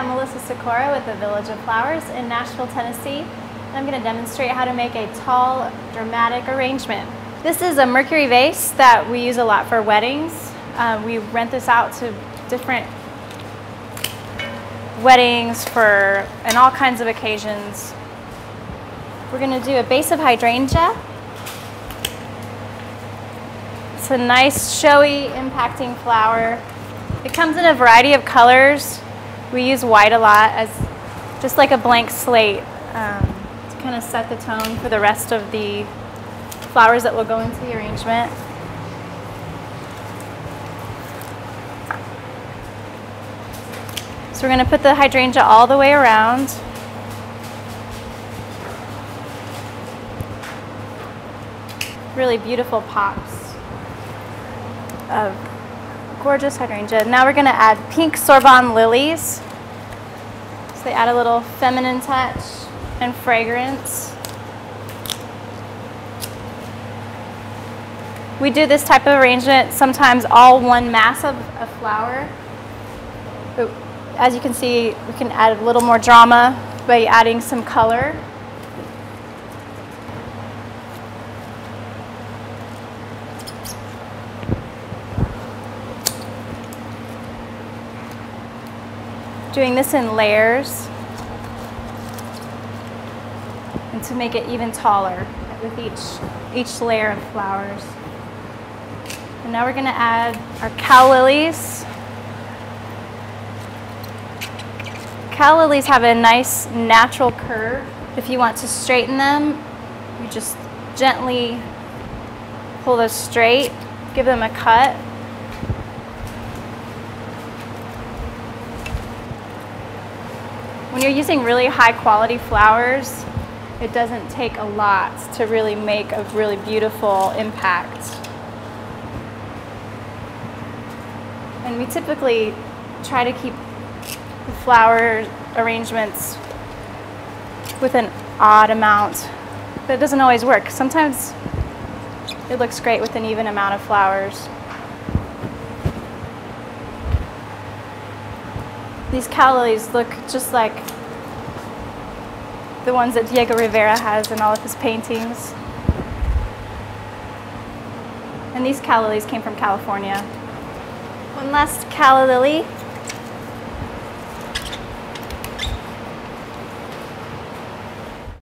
I'm Melissa Seykora with A Village of Flowers in Nashville, Tennessee. I'm going to demonstrate how to make a tall, dramatic arrangement. This is a mercury vase that we use a lot for weddings. We rent this out to different weddings and all kinds of occasions. We're going to do a base of hydrangea. It's a nice, showy, impacting flower. It comes in a variety of colors. We use white a lot as just like a blank slate to kind of set the tone for the rest of the flowers that will go into the arrangement. So we're going to put the hydrangea all the way around. Really beautiful pops of gorgeous hydrangea. Now we're going to add pink Sorbonne lilies. So they add a little feminine touch and fragrance. We do this type of arrangement sometimes all one mass of a flower. But as you can see, we can add a little more drama by adding some color. Doing this in layers and to make it even taller with each layer of flowers. And now we're going to add our cow lilies. Cow lilies have a nice natural curve. If you want to straighten them, you just gently pull those straight, give them a cut. When you're using really high quality flowers, it doesn't take a lot to really make a really beautiful impact. And we typically try to keep the flower arrangements with an odd amount, but it doesn't always work. Sometimes it looks great with an even amount of flowers. These cow lilies look just like the ones that Diego Rivera has in all of his paintings. And these cow lilies came from California. One last calla lily.